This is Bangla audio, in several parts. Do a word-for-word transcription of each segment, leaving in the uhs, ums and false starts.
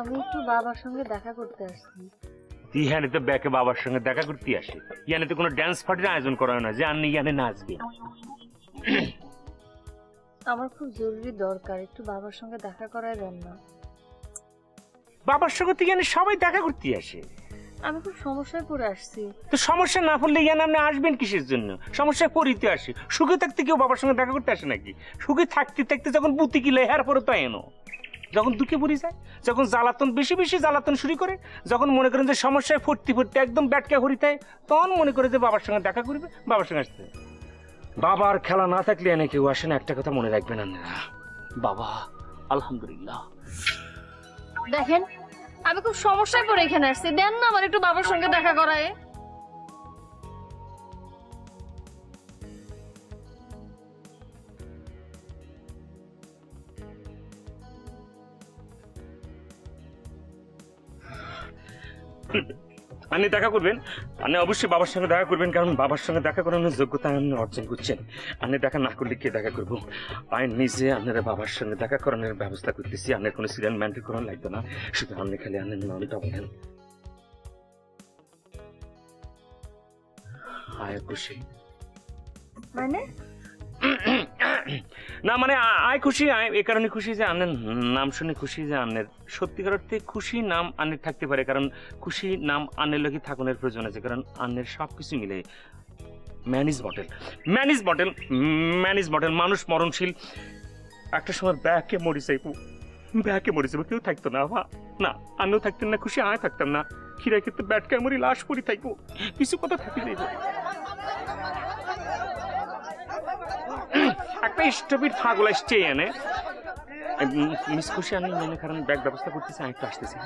আমি একটু বাবার সঙ্গে দেখা করতে আসছি। ইহানে তো ব্যাকে বাবার সঙ্গে দেখা করতে আসে, ইয়ানে তো কোনো ডান্স পার্টির আয়োজন করা না যে আন্নি ইয়ানে নাচবে। আমার খুব জরুরি দরকার, একটু বাবার সঙ্গে দেখা করায় দেন না। বাবার সঙ্গে তো ইয়ানে সবাই দেখা করতে আসে। আমি খুব সমস্যায় পড়ে আসছি। তো সমস্যা না পড়লে ইয়ানে আপনি আসবেন কিসের জন্য? সমস্যায় পড়িতে আসে, সুখে থাকতে কেউ বাবার সঙ্গে দেখা করতে আসে নাকি? সুখে থাকতে থাকতে যখন বুতি কিলে হের পরে তো এনো, যখন দুঃখে পড়ে যায়, যখন জ্বালাতন বেশি বেশি জ্বালাতন শুরু করে, যখন মনে করেন যে সমস্যায় ফুটতে ফুটতে একদম ব্যাটকা হরিতে, তখন মনে করে যে বাবার সঙ্গে দেখা করবে, বাবার সঙ্গে আসতে। বাবার খেলা না থাকলে এনে কেউ আসে না, একটা কথা মনে রাখবেন আপনারা। বাবা আলহামদুলিল্লাহ। দেখেন আমি খুব সমস্যায় পড়ে এখানে আসছি, দেন না আমার একটু বাবার সঙ্গে দেখা করায়। আপনি দেখা করবেন, আপনি অবশ্যই বাবার সঙ্গে দেখা করবেন, কারণ বাবার সঙ্গে দেখা করানোর যোগ্যতা আপনি অর্জন করছেন। আপনি দেখা না করলে কে দেখা করবো? আমি নিজে আপনারা বাবার সঙ্গে দেখা করানোর ব্যবস্থা করতেছি, আপনার কোনো সিরিয়াল ম্যান্ডেল করানো লাগবে না, শুধু আপনি খালি আপনি নলটা বলেন। আয় খুশি মানে না মানে আয় খুশি, এ কারণে খুশি যে আনের নাম শুনে খুশি, যে আনের সত্যিকার অর্থে খুশি নাম আনের থাকতে পারে, কারণ খুশি নাম আনের লোকই থাকুনের প্রয়োজন আছে, কারণ আনের সব কিছু মিলে man is mortal man is mortal man is mortal মানুষ মরণশীল। একটা সময় ব্যাকে মরি চাইব, ব্যাকে মরি চাইব, কেউ থাকতো না, না আমিও থাকতেন না, খুশি আয় থাকতাম না, খিরাই ক্ষেত্রে ব্যাটকে মরি লাশ পরি থাকবো, কিছু কথা থাকি যাইব। একটা স্টপির ফাঁকগুলো স্টে এনে মিস খুশি, আমি মেনে কারণ ব্যাগ ব্যবস্থা করতেছি, আমি একটু আসতেছি।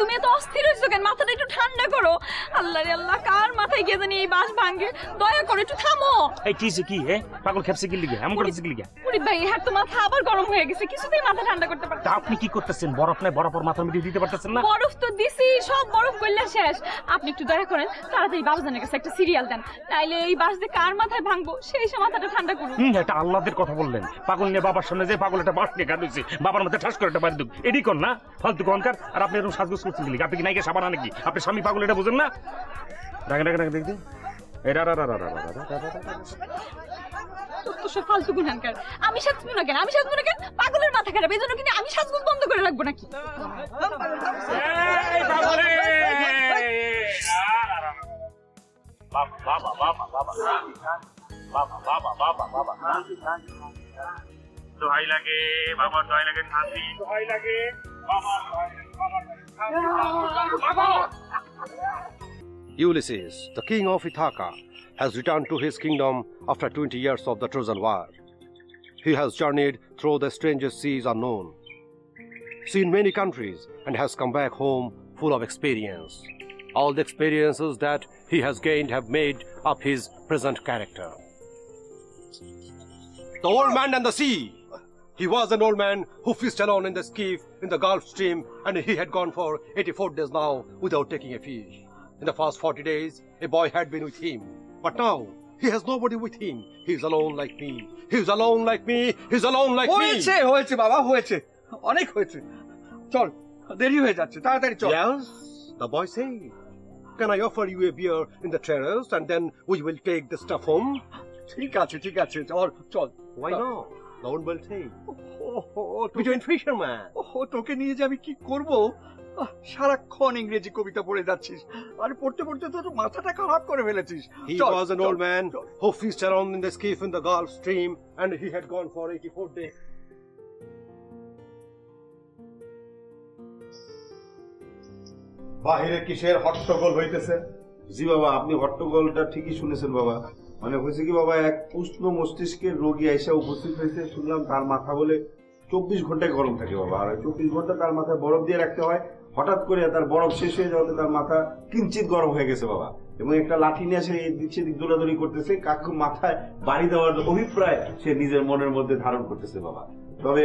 তুমি এত অস্থির হয়েছো কেন? মাথাটা একটু ঠান্ডা করো। আল্লাহ রে আল্লাহ, কার মাথায় গিয়ে জানি এই বাস ভাঙে, দয়া করে একটু থামো। এই কি কি হে পাগল খেপসে গিলি গে, এমন করে গিলি গে পুরি ভাই, হাত তো মাথা আবার গরম হয়ে গেছে, কিছুতেই মাথা ঠান্ডা করতে পারছি না। আপনি কি করতেছেন? বরফ নাই, বরফ আর মাথা মিটিয়ে দিতে পারতেছেন না? বরফ তো দিছি, সব বরফ গইলা শেষ। আপনি একটু দয়া করেন, তাড়াতাড়ি বাবুজানের কাছে একটা সিরিয়াল দেন, তাইলে এই বাস দিয়ে কার মাথায় ভাঙবো সেই সব মাথাটা ঠান্ডা করুন। হুম, এটা আল্লাহর কথা বললেন। পাগল নিয়ে বাবার সামনে যে পাগল একটা বাস নিয়ে গাড়ুছে, বাবার মাথায় ঠাস করে একটা বাড়ি দুক, এডি কোন না ফালতু গনকার। আর আপনি এরকম সাজগোজ করছেন গিলি, আপনি কি নাইকে সাবানা নাকি? আপনি স্বামী পাগল এটা বুঝেন না? ডাক ডাক ডাক দেখ দেখ, এরা রা রা রা রা আমি সাজবো না কেন? আমি সাজবো না কেন? পাগলের মাথা খারাপ, এই জন্য কিনা আমি সাজগোজ বন্ধ করে রাখবো নাকি? Ulysses, the king of Ithaca, has returned to his kingdom after twenty years of the Trojan War. He has journeyed through the strangest seas unknown, seen many countries, and has come back home full of experience. All the experiences that he has gained have made up his present character. The old man and the sea. He was an old man who fished alone in the skiff in the Gulf Stream, and he had gone for eighty-four days now without taking a fish. In the past forty days, a boy had been with him. But now, he has nobody with him. He is alone like me. He is alone like me. He is alone like me. Hoyeche, hoyeche, Baba, hoyeche. Onek hoyeche. Chol, deri hoye jacche. Taratari chol. Yes, the boy said, "Can I offer you a beer in the terrace, and then we will take the stuff home?" Thik ache, thik ache. Chol, chol. Why not? The old man said, "Oh, oh, between fishermen. Oh, toke niye je ami ki korbo?" সারাক্ষণ ইংরেজি কবিতা পড়ে যাচ্ছিস, আর পড়তে পড়তে তো মাথাটা খারাপ করে ফেলেছিস। He was an old man who fished around in the skiff in the Gulf Stream, and he had gone for eighty-four days. বাহিরে কিসের হট্টগোল হইতেছে? জি বাবা, আপনি হট্টগোলটা ঠিকই শুনেছেন বাবা। মানে হয়েছে কি বাবা, এক উষ্ণ মস্তিষ্কের রোগী আইসা উপস্থিত হয়েছে। শুনলাম তার মাথা বলে চব্বিশ ঘন্টায় গরম থাকে বাবা, আর চব্বিশ ঘন্টা তার মাথায় বরফ দিয়ে রাখতে হয়। হঠাৎ করে তার বরফ শেষ হয়ে যাওয়াতে তার মাথা কিঞ্চিত গরম হয়ে গেছে বাবা, এবং একটা লাঠি নিয়ে সে দিচ্ছে, দিক দৌড়াদৌড়ি করতেছে, কাকু মাথায় বাড়ি দেওয়ার অভিপ্রায় সে নিজের মনের মধ্যে ধারণ করতেছে বাবা। তবে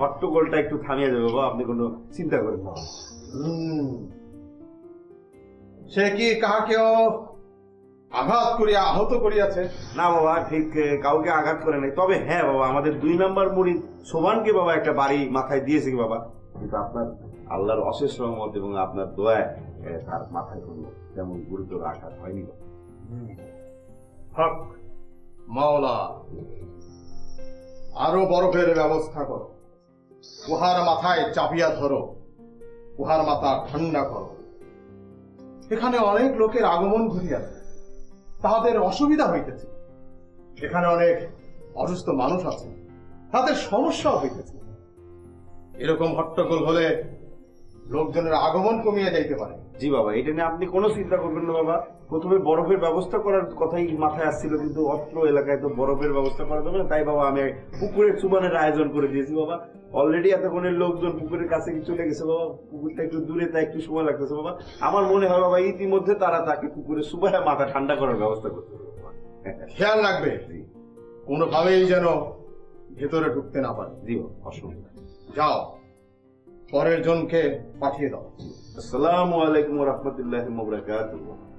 হট্টগোলটা একটু থামিয়ে যাবে বাবা, আপনি কোনো চিন্তা করেন না। সে কি কাকেও আঘাত করিয়া আহত করিয়াছে? না বাবা, ঠিক কাউকে আঘাত করে নাই। তবে হ্যাঁ বাবা, আমাদের দুই নম্বর মুরিদ সোবানকে বাবা একটা বাড়ি মাথায় দিয়েছে কি বাবা, কিন্তু আপনার আল্লাহর অশেষ রহমত এবং আপনার দোয়ায় তার মাথায় কোনো তেমন গুরুতর আঘাত হয়নি। হক মাওলা, আরো বরফের ব্যবস্থা করো, উহার মাথায় চাপিয়া ধরো, উহার মাথা ঠান্ডা করো। এখানে অনেক লোকের আগমন ঘটিয়াছে, তাহাদের অসুবিধা হইতেছে। এখানে অনেক অসুস্থ মানুষ আছে, তাদের সমস্যা হইতেছে। এরকম হট্টগোল হলে লোকজনের আগমন কমিয়ে যাইতে পারে। জি বাবা, এটা নিয়ে আপনি কোনো চিন্তা করবেন না বাবা। প্রথমে বরফের ব্যবস্থা করার কথাই মাথায় আসছিল, কিন্তু অত্র এলাকায় তো বরফের ব্যবস্থা করা যাবে না, তাই বাবা আমি পুকুরের চুবানের আয়োজন করে দিয়েছি বাবা। অলরেডি এতক্ষণের লোকজন পুকুরের কাছে চলে গেছে বাবা, পুকুরটা একটু দূরে, তাই একটু সময় লাগতেছে বাবা। আমার মনে হয় বাবা ইতিমধ্যে তারা তাকে পুকুরে চুবায় মাথা ঠান্ডা করার ব্যবস্থা করতে হবে। খেয়াল রাখবে কোনোভাবেই যেন ভেতরে ঢুকতে না পারে। জি বাবা, অসুবিধা। যাও, পরের জনকে পাঠিয়ে দাও। আসসালামু আলাইকুম ওয়া রাহমাতুল্লাহি ওয়া বারাকাতুহু।